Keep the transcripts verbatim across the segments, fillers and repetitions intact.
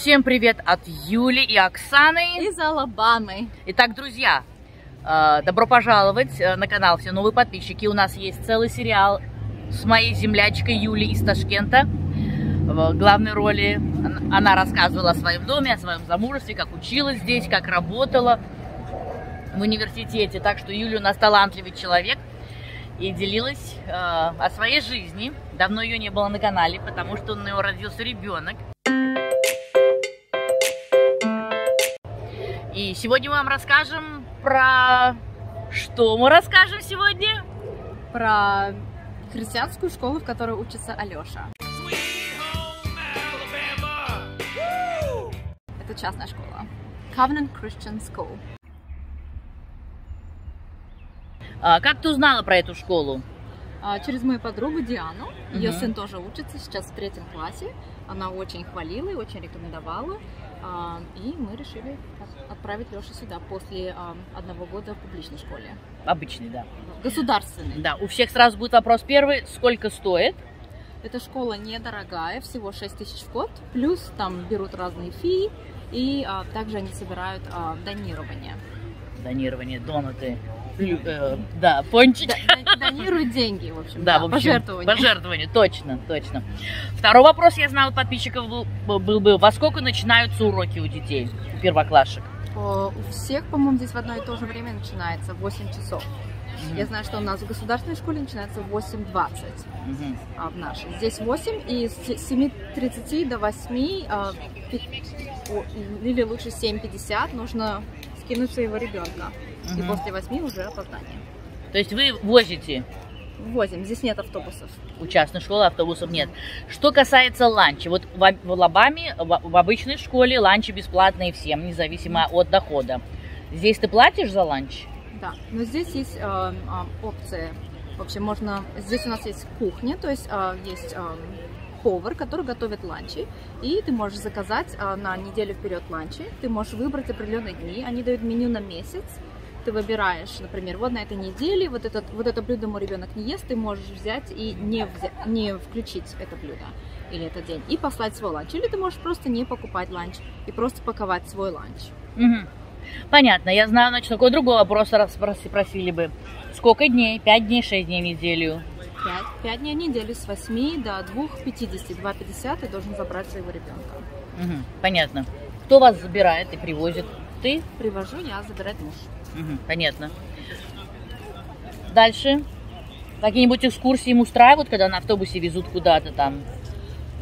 Всем привет от Юли и Оксаны из Алабамы. Итак, друзья, добро пожаловать на канал, все новые подписчики. У нас есть целый сериал с моей землячкой Юлей из Ташкента. В главной роли она рассказывала о своем доме, о своем замужестве, как училась здесь, как работала в университете. Так что Юля у нас талантливый человек и делилась э, о своей жизни. Давно ее не было на канале, потому что у нее родился ребенок. И сегодня мы вам расскажем про... Что мы расскажем сегодня? Про христианскую школу, в которой учится Алёша. Это частная школа. Covenant Christian School. А как ты узнала про эту школу? А, через мою подругу Диану. Uh-huh. Ее сын тоже учится, сейчас в третьем классе. Она очень хвалила и очень рекомендовала. А, и мы решили отправить Лешу сюда после а, одного года в публичной школе. Обычной, да. Государственной. Да, у всех сразу будет вопрос первый. Сколько стоит? Эта школа недорогая, всего шесть тысяч в год. Плюс там берут разные фи. И а, также они собирают а, донирование. Донирование, донаты. Да, пончики. Донируй деньги, в общем. Да, да, в общем, пожертвования. Пожертвования, точно, точно. Второй вопрос, я знаю, от подписчиков был, был бы, во сколько начинаются уроки у детей, у первоклашек? О, у всех, по-моему, здесь в одно и то же время начинается восемь часов. Mm-hmm. Я знаю, что у нас в государственной школе начинается восемь двадцать, mm-hmm. а в нашей. Здесь восемь, и с семи тридцати до восьми, а, или лучше семь пятьдесят, нужно скинуть своего ребенка. И угу. после восьми уже опоздание. То есть вы возите? Возим. Здесь нет автобусов. У частной школы автобусов нет. Что касается ланча. Вот в, в Алабаме, в, в обычной школе ланчи бесплатные всем, независимо от дохода. Здесь ты платишь за ланч? Да. Но здесь есть э, э, опции. В общем, можно... Здесь у нас есть кухня, то есть э, есть... Э, повар, который готовит ланчи, и ты можешь заказать а, на неделю вперед ланчи, ты можешь выбрать определенные дни, они дают меню на месяц, ты выбираешь, например, вот на этой неделе вот, этот, вот это блюдо мой ребенок не ест, ты можешь взять и не, взя... не включить это блюдо или этот день, и послать свой ланч, или ты можешь просто не покупать ланч и просто паковать свой ланч. Угу. Понятно, я знаю, значит, какой другой вопрос спросили бы, сколько дней, пять дней, шесть дней в неделю? пять дней в неделю с восьми до двух пятидесяти. два пятьдесят ты должен забрать своего ребенка. Угу, понятно. Кто вас забирает и привозит? Ты? Привожу я, забирает муж. Угу, понятно. Дальше. Какие-нибудь экскурсии им устраивают, когда на автобусе везут куда-то там?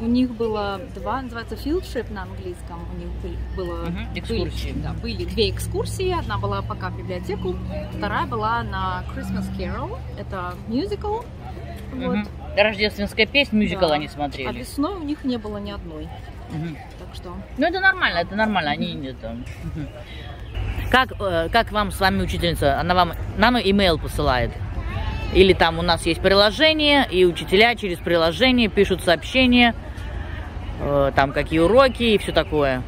У них было два, называется field trip на английском. У них были, было, угу, экскурсии. Были, да, были две экскурсии. Одна была пока в библиотеку, вторая была на Christmas Carol. Это мюзикл. Вот. Угу. Рождественская песня, мюзикл, да. Они смотрели. А весной у них не было ни одной. Угу. Так что... Ну это нормально, это нормально. Угу. Они не там. Угу. Как, как вам с вами учительница? Она вам, нам имейл посылает? Или там у нас есть приложение, и учителя через приложение пишут сообщения, э, там какие уроки и все такое.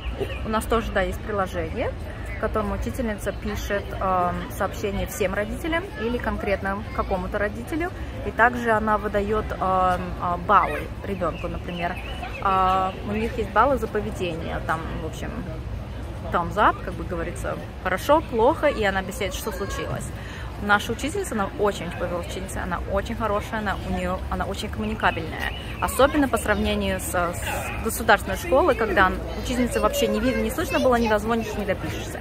У нас тоже, да, есть приложение, в котором учительница пишет э, сообщение всем родителям или конкретно какому-то родителю. И также она выдает э, баллы ребенку, например. Э, у них есть баллы за поведение, там, в общем, thumbs up, как бы говорится, хорошо, плохо, и она беседует, что случилось. Наша учительница, она очень повела ученица, она очень хорошая, она, у нее, она очень коммуникабельная. Особенно по сравнению с, с государственной школой, когда учительница вообще не видно, не слышно было, не дозвонишь, не допишешься.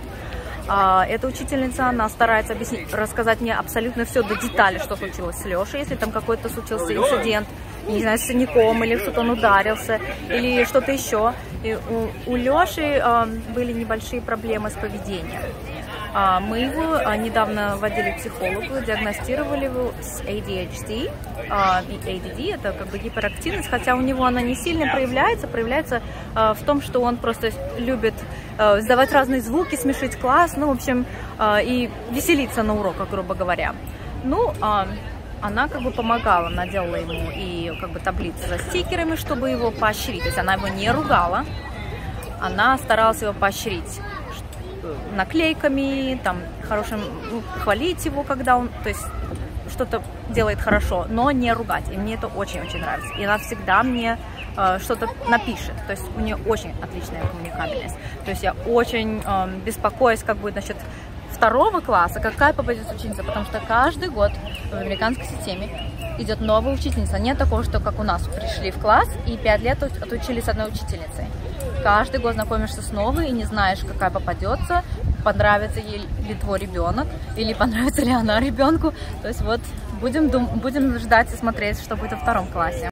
А, эта учительница, она старается объяснить, рассказать мне абсолютно все до детали, что случилось с Лешей, если там какой-то случился инцидент, не знаю, с синяком, или что-то он ударился, или что-то еще. И у, у Леши а, были небольшие проблемы с поведением. Мы его недавно водили к психологу, диагностировали его с эй ди эйч ди и эй ди ди, это как бы гиперактивность, хотя у него она не сильно проявляется, проявляется в том, что он просто любит издавать разные звуки, смешить класс, ну, в общем, и веселиться на уроках, грубо говоря. Ну, она как бы помогала, она делала ему и как бы таблицы со стикерами, чтобы его поощрить, то есть она его не ругала, она старалась его поощрить. Наклейками, там, хорошим, ну, хвалить его, когда он, то есть, что-то делает хорошо, но не ругать. И мне это очень-очень нравится. И она всегда мне э, что-то напишет. То есть у нее очень отличная коммуникабельность. То есть я очень э, беспокоюсь, как будет, значит, второго класса, какая попадет ученица, потому что каждый год в американской системе идет новая учительница. Нет такого, что как у нас пришли в класс и пять лет отучились с одной учительницей. Каждый год знакомишься с новой и не знаешь, какая попадется, понравится ей ли твой ребенок, или понравится ли она ребенку. То есть вот будем, будем ждать и смотреть, что будет во втором классе.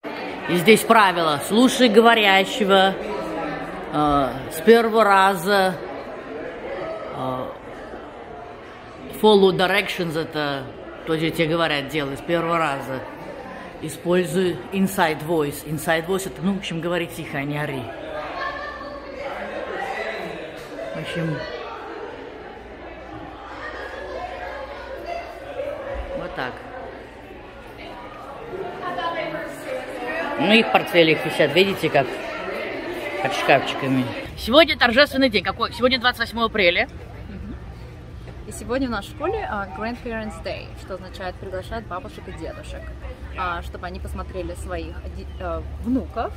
И здесь правило: слушай говорящего, э, с первого раза. Э, Follow directions — это то, что тебе говорят, делай с первого раза. Используй inside voice. Inside voice — это, ну, в общем, говори тихо, а не ори. В общем, вот так. Ну, их портфели, их висят, видите, как под шкафчиками. Сегодня торжественный день. Какой? Сегодня двадцать восьмое апреля. И сегодня в нашей школе uh, Grandparents Day, что означает приглашать бабушек и дедушек, uh, чтобы они посмотрели своих uh, внуков.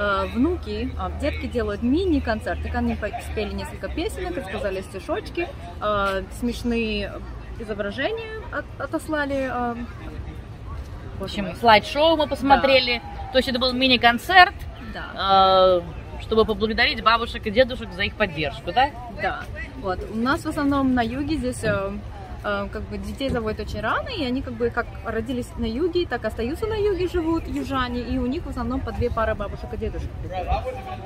Uh, внуки, uh, детки делают мини-концерт, так они спели несколько песенок, рассказали стишочки, uh, смешные изображения от отослали. Uh... В общем, слайд-шоу мы посмотрели, да. То есть это был мини-концерт. Да. Uh... чтобы поблагодарить бабушек и дедушек за их поддержку, да? Да. Вот. У нас в основном на юге здесь э, э, как бы детей заводят очень рано, и они как бы как родились на юге, так остаются на юге, живут южане, и у них в основном по две пары бабушек и дедушек.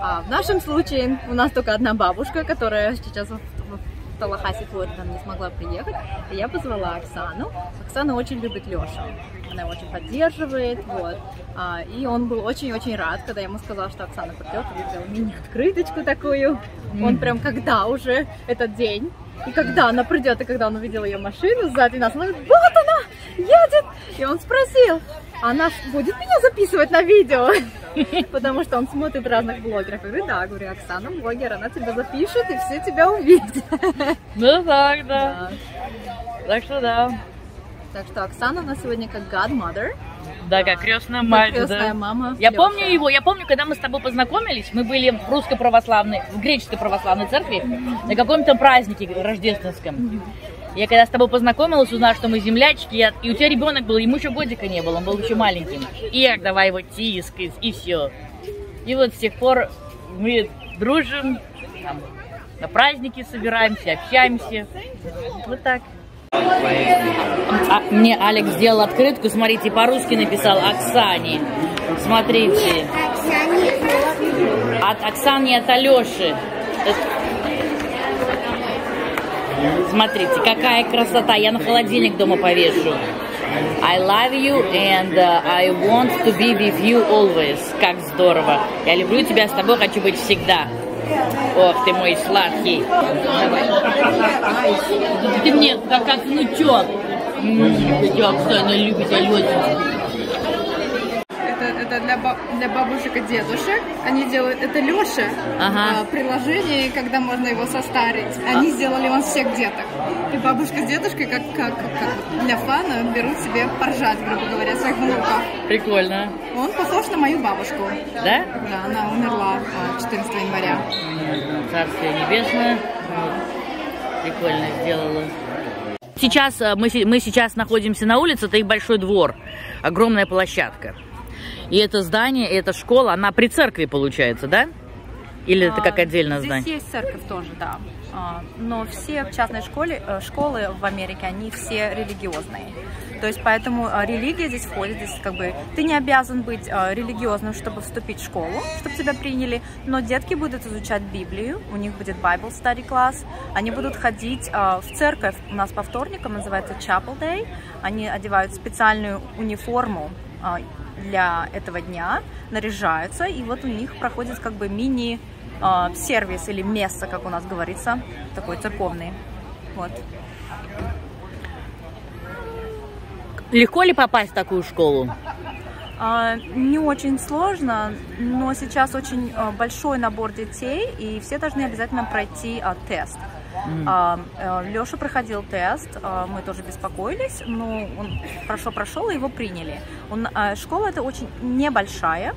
А в нашем случае у нас только одна бабушка, которая сейчас в, в Талахасе, Флорида, не смогла приехать, и я позвала Оксану. Оксана очень любит Лёшу. Она его очень поддерживает, вот. А, и он был очень-очень рад, когда я ему сказала, что Оксана придет, он взял мини-открыточку такую. Mm. Он прям, когда уже этот день, и когда она придет, и когда он увидел ее машину сзади нас, он говорит: вот она едет! И он спросил: она будет меня записывать на видео? Потому что он смотрит разных блогеров. Я говорю: да, говорю, Оксана блогер, она тебя запишет, и все тебя увидят. Ну так, да. Так что да. Так что Оксана у нас сегодня как godmother. Да, как крестная мать. Крестная мама. Я помню его, я помню, когда мы с тобой познакомились, мы были в русско-православной, в греческой православной церкви на каком-то празднике рождественском. Я когда с тобой познакомилась, узнала, что мы землячки, и у тебя ребенок был, ему еще годика не было, он был еще маленьким. И я давай его тискать, и все. И вот с тех пор мы дружим, на праздники собираемся, общаемся. Вот так. А, мне Алекс сделал открытку, смотрите, по-русски написал: Оксане. Смотрите. От Оксаны, от Алёши. Смотрите, какая красота. Я на холодильник дома повешу. I love you and I want to be with you always. Как здорово. Я люблю тебя, с тобой хочу быть всегда. Ох ты мой сладкий. Давай. Ты мне как, как внучок. Хотя Оксана любит Алёшу. Это, это для, баб, для бабушек и дедушек. Они делают... Это Лёша. Ага. Приложение, когда можно его состарить. Они а? сделали он всех деток. И бабушка с дедушкой, как, как, как для фана, берут себе поржать, грубо говоря, своих внуков. Прикольно. Он похож на мою бабушку. Да? Да, она умерла четырнадцатого января. Царствие небесное. Прикольно сделала. Сейчас мы, мы сейчас находимся на улице, это их большой двор, огромная площадка. И это здание, и эта школа, она при церкви получается, да? Или а, это как отдельное здесь здание? Здесь есть церковь тоже, да. А, но все частные школы, школы в Америке, они все религиозные. То есть поэтому религия здесь входит, здесь как бы ты не обязан быть религиозным, чтобы вступить в школу, чтобы тебя приняли, но детки будут изучать Библию, у них будет Bible Study класс, они будут ходить в церковь, у нас по вторникам называется Chapel Day, они одевают специальную униформу для этого дня, наряжаются, и вот у них проходит как бы мини-сервис или месса, как у нас говорится, такой церковный, вот. Легко ли попасть в такую школу? А, не очень сложно, но сейчас очень а, большой набор детей, и все должны обязательно пройти а, тест. Mm. А, а, Лёша проходил тест, а, мы тоже беспокоились, но он хорошо прошел, и его приняли. Он, а, школа эта очень небольшая,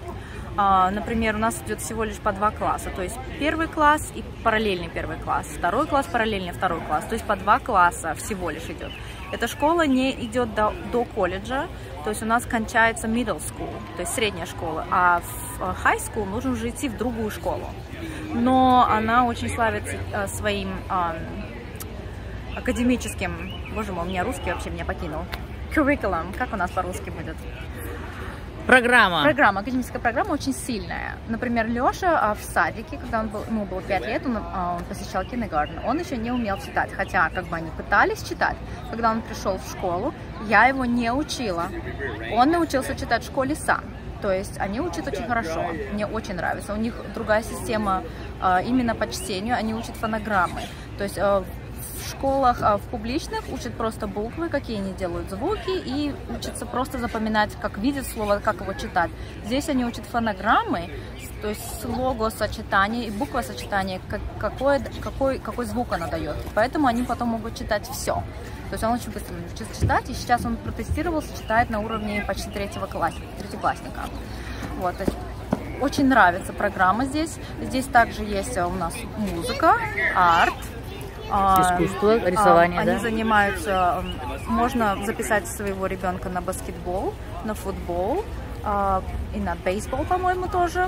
Например, у нас идет всего лишь по два класса, то есть первый класс и параллельный первый класс, второй класс, параллельный второй класс, то есть по два класса всего лишь идет. Эта школа не идет до, до колледжа, то есть у нас кончается middle school, то есть средняя школа, а в high school нужно уже идти в другую школу. Но она очень славится своим а, академическим, боже мой, у меня русский вообще меня покинул, curriculum, как у нас по-русски будет? Программа. Программа, академическая программа очень сильная. Например, Лёша в садике, когда он был, ему было пять лет, он, он посещал киндергартен. Он еще не умел читать, хотя как бы они пытались читать. Когда он пришел в школу, я его не учила. Он научился читать в школе сам. То есть они учат очень хорошо, мне очень нравится. У них другая система именно по чтению, они учат фонограммы. То есть в школах, в публичных учат просто буквы, какие они делают звуки, и учатся просто запоминать, как видят слово, как его читать. Здесь они учат фонограммы, то есть слогосочетание и буквосочетание, какой, какой, какой звук она дает. Поэтому они потом могут читать все. То есть он очень быстро научился читать, и сейчас он протестировался, читает на уровне почти третьего класса, третьеклассника. Вот, то есть очень нравится программа здесь. Здесь также есть у нас музыка, арт. Искусство, рисование, они да? занимаются, можно записать своего ребенка на баскетбол, на футбол и на бейсбол, по-моему, тоже.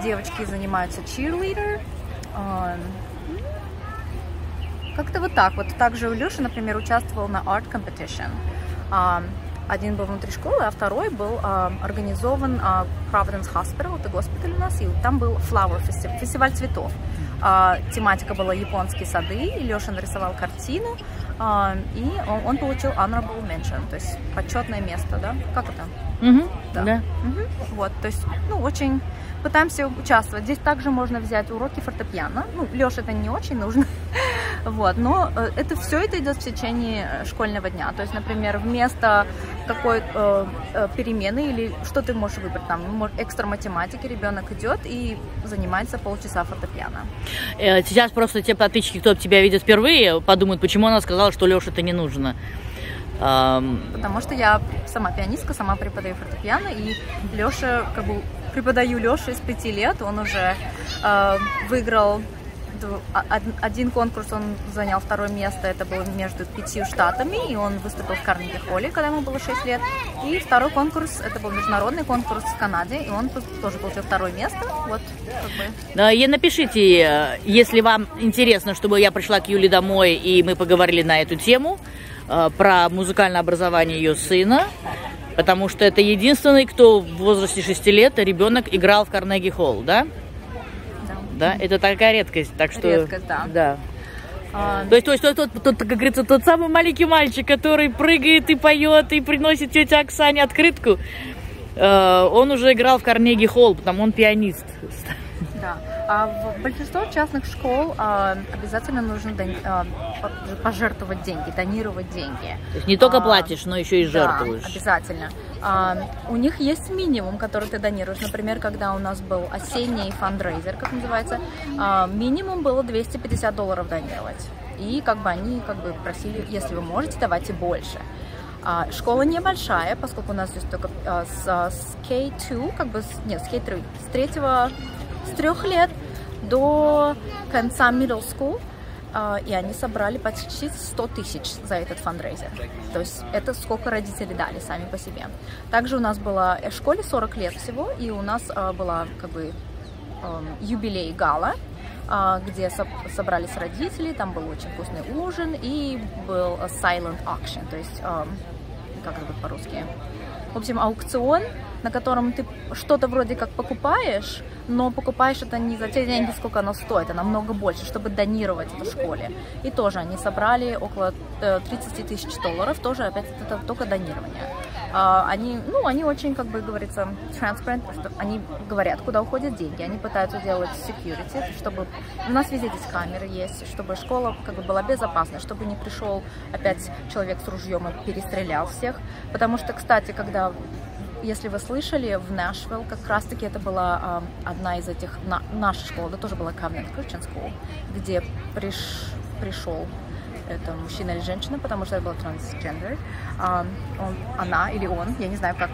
Девочки занимаются cheerleader. Как-то вот так вот. Также Лёша, например, участвовал на art competition. Один был внутри школы, а второй был организован Providence Hospital, это госпиталь у нас, и там был flower festival, фестиваль цветов. Тематика была японские сады, и Лёша нарисовал картину, и он получил honorable mention, то есть почетное место, да? Как это? Mm-hmm. Да. Yeah. Mm-hmm. Вот, то есть, ну, очень пытаемся участвовать. Здесь также можно взять уроки фортепиано. Ну, Лёше это не очень нужно, вот, но это все это идет в течение школьного дня. То есть, например, вместо какой э, перемены или что ты можешь выбрать, там, экстра математики ребенок идет и занимается полчаса фортепиано. Сейчас просто те подписчики, кто тебя видит впервые, подумают, почему она сказала, что Лёше это не нужно. Потому что я сама пианистка, сама преподаю фортепиано, и Лёша, как бы, преподаю Лёше с пяти лет, он уже э, выиграл один конкурс, он занял второе место, это было между пятью штатами, и он выступил в Карнеги Холле, когда ему было шесть лет, и второй конкурс, это был международный конкурс в Канаде, и он тоже получил второе место, вот, как бы. И напишите, если вам интересно, чтобы я пришла к Юле домой, и мы поговорили на эту тему, про музыкальное образование ее сына, потому что это единственный, кто в возрасте шести лет ребенок играл в Карнеги Холл, да? Да, это такая редкость, так что... Редкость, да. да. А... То есть, то есть тот, тот, тот, как говорится, тот самый маленький мальчик, который прыгает и поет, и приносит тете Оксане открытку, э, он уже играл в Карнеги Холл, потому он пианист. Да. А в большинстве частных школ а, обязательно нужно дон... а, пожертвовать деньги, донировать деньги. То есть не только а, платишь, но еще и жертвуешь. Да, обязательно. А, у них есть минимум, который ты донируешь. Например, когда у нас был осенний фандрейзер, как называется, а, минимум было двести пятьдесят долларов донировать. И как бы они как бы просили, если вы можете, давайте больше. А, школа небольшая, поскольку у нас здесь только а, с, с кей два, как бы, нет, с кей три, с третьего... С трех лет до конца middle school, и они собрали почти сто тысяч за этот фандрейзер. То есть это сколько родители дали сами по себе. Также у нас была в школе сорок лет всего, и у нас была как бы юбилей гала, где собрались родители, там был очень вкусный ужин и был silent auction, то есть как это по-русски. В общем, аукцион, на котором ты что-то вроде как покупаешь, но покупаешь это не за те деньги, сколько оно стоит, а намного больше, чтобы донировать это в школе. И тоже они собрали около тридцати тысяч долларов, тоже опять это только донирование. Они, ну, они очень, как бы говорится, transparent, они говорят, куда уходят деньги, они пытаются делать security, чтобы у нас везде здесь камеры есть, чтобы школа как бы была безопасна, чтобы не пришел опять человек с ружьем и перестрелял всех. Потому что, кстати, когда... Если вы слышали, в Нэшвилл как раз-таки это была э, одна из этих, на, наша школа, это тоже была Covenant Christian School, где приш, пришел это мужчина или женщина, потому что я была трансгендер. Он, она или он, я не знаю как.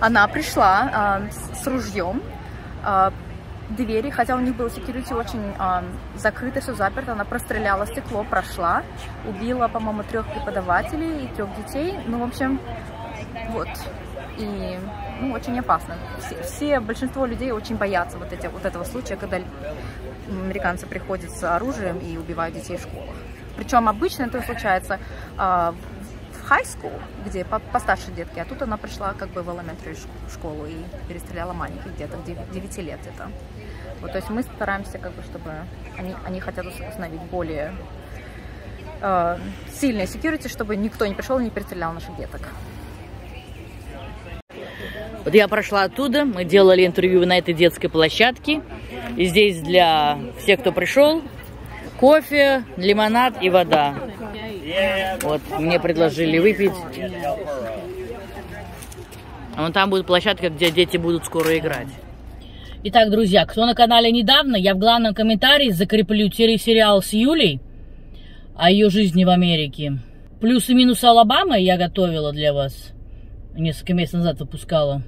Она пришла с ружьем двери, хотя у них был секьюрити очень закрыто, все заперто. Она простреляла стекло, прошла, убила, по-моему, трех преподавателей и трех детей. Ну, в общем, вот. И ну, очень опасно. Все, все, большинство людей очень боятся вот, эти, вот этого случая, когда американцы приходят с оружием и убивают детей в школах. Причем обычно это случается а, в high school, где по постарше детки, а тут она пришла как бы в elementary школу и перестреляла маленьких где-то, девяти лет это. Вот, то есть мы стараемся, как бы, чтобы они, они хотят установить более а, сильные security, чтобы никто не пришел и не перестрелял наших деток. Вот я прошла оттуда, мы делали интервью на этой детской площадке. И здесь для всех, кто пришел, кофе, лимонад и вода. Вот, мне предложили выпить. Вон там будет площадка, где дети будут скоро играть. Итак, друзья, кто на канале недавно, я в главном комментарии закреплю телесериал с Юлей о ее жизни в Америке. Плюсы и минусы Алабамы я готовила для вас. Несколько месяцев назад выпускала.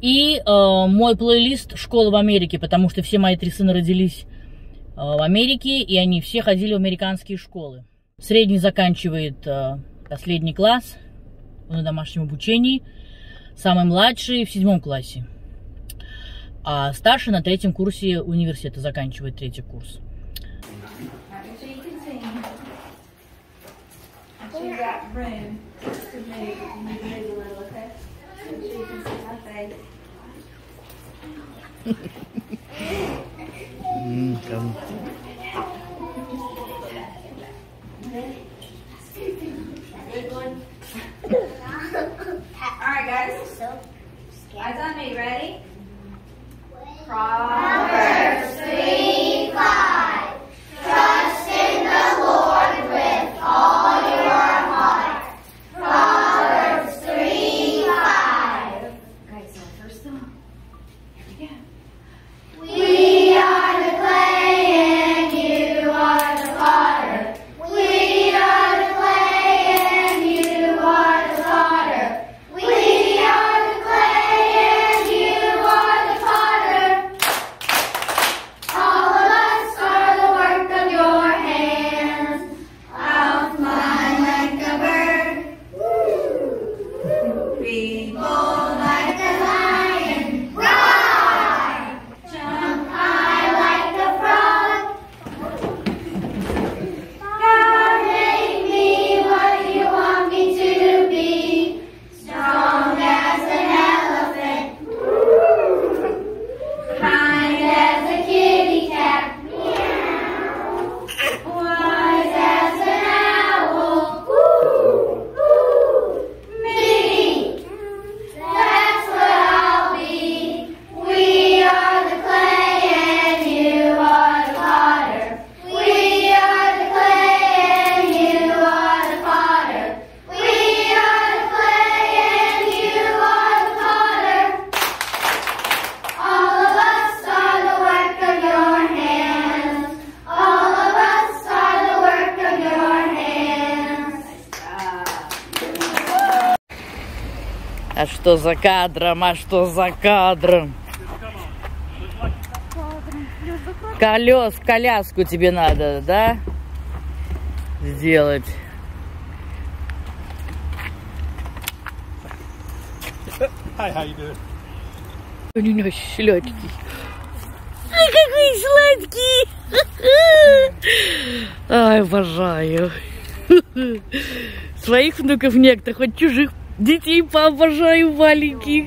И э, мой плейлист «Школа в Америке», потому что все мои три сына родились э, в Америке, и они все ходили в американские школы. Средний заканчивает э, последний класс на домашнем обучении, самый младший в седьмом классе, а старший на третьем курсе университета заканчивает третий курс. Proverbs three five. Trust in the Lord with all your heart. Proverbs three five. Guys, our first song. Here we go. We are the clay and you are the potter. We are the clay and you are the potter. We are the clay and you are the potter. All of us are the work of your hands. I'll fly like a bird. We both like a lion. Roar! Jump high like a frog. God made me what you want me to be. Strong as an elephant. Kind as a kitty cat. Wise as an owl. Me. That's what I'll be. We are the clay and you are the potter. We are the clay and you are the potter. We are the clay and you are the potter. All of us are the work of your hands. All of us are the work of your hands. А что за кадром, а что за кадром? Колес, коляску тебе надо, да? Сделать. Hi, how you doing? Ой, у него сладкий. Ай, какой сладкий! Ай, обожаю. Своих внуков некоторых, хоть чужих детей пообожаю маленьких.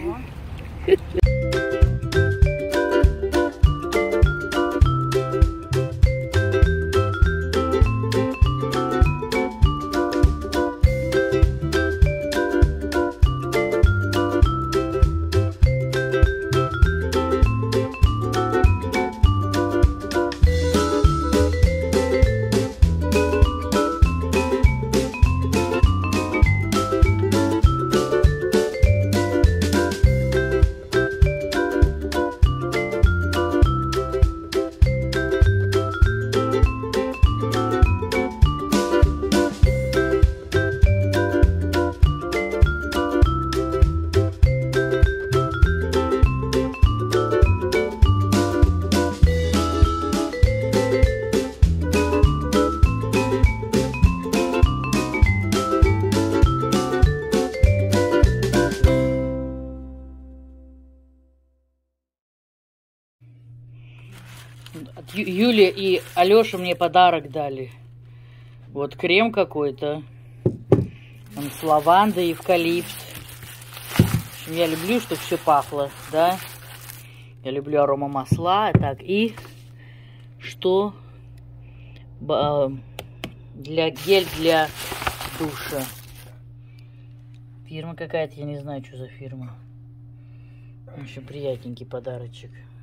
Юлия и Алёша мне подарок дали. Вот крем какой-то. Он с лавандой, эвкалипт. Я люблю, чтобы все пахло, да. Я люблю аромамасла. Так, и что для гель для душа. Фирма какая-то, я не знаю, что за фирма. Очень приятненький подарочек.